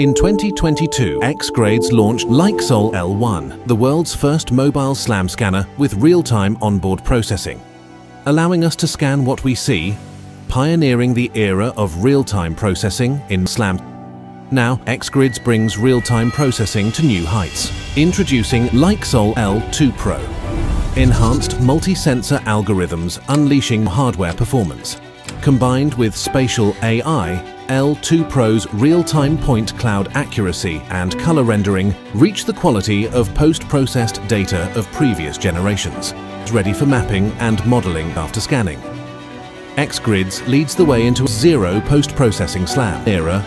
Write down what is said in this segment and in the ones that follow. In 2022, XGRIDS launched Lixel L1, the world's first mobile SLAM scanner with real-time onboard processing, allowing us to scan what we see, pioneering the era of real-time processing in SLAM. Now, XGRIDS brings real-time processing to new heights, introducing Lixel L2 Pro. Enhanced multi-sensor algorithms unleashing hardware performance. Combined with spatial AI, L2 Pro's real-time point cloud accuracy and color rendering reach the quality of post-processed data of previous generations. It's ready for mapping and modeling after scanning. XGRIDS leads the way into zero post-processing SLAM era,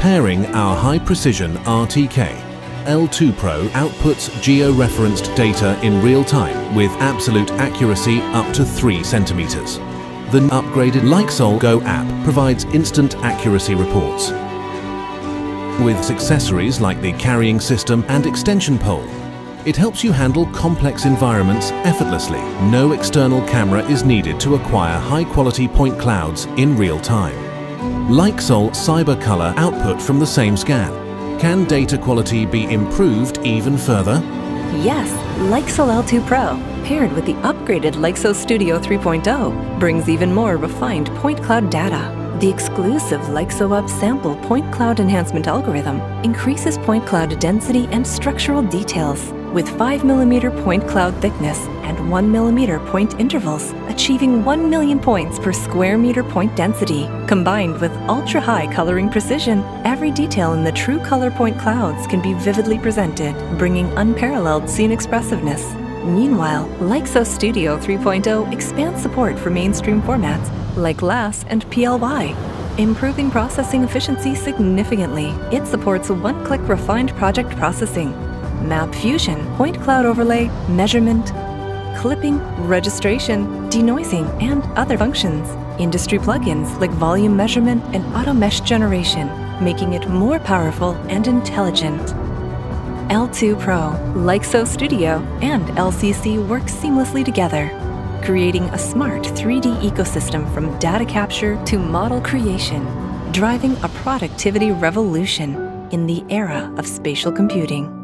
pairing our high-precision RTK. L2 Pro outputs geo-referenced data in real time with absolute accuracy up to 3 centimeters. The upgraded Lixel Go app provides instant accuracy reports. With accessories like the carrying system and extension pole, it helps you handle complex environments effortlessly. No external camera is needed to acquire high-quality point clouds in real time. Lixel CyberColor output from the same scan. Can data quality be improved even further? Yes, Lixel L2 Pro, paired with the upgraded Lixel Studio 3.0, brings even more refined point cloud data. The exclusive Lixel Up Sample Point Cloud Enhancement Algorithm increases point cloud density and structural details with 5mm point cloud thickness and 1mm point intervals, achieving 1 million points per square meter point density. Combined with ultra-high coloring precision, every detail in the true color point clouds can be vividly presented, bringing unparalleled scene expressiveness. Meanwhile, Lixel Studio 3.0 expands support for mainstream formats like LAS and PLY, improving processing efficiency significantly. It supports one-click refined project processing, map fusion, point cloud overlay, measurement, clipping, registration, denoising, and other functions. Industry plugins like volume measurement and auto mesh generation, making it more powerful and intelligent. L2 Pro, Lixel Studio, and LCC work seamlessly together, creating a smart 3D ecosystem from data capture to model creation, driving a productivity revolution in the era of spatial computing.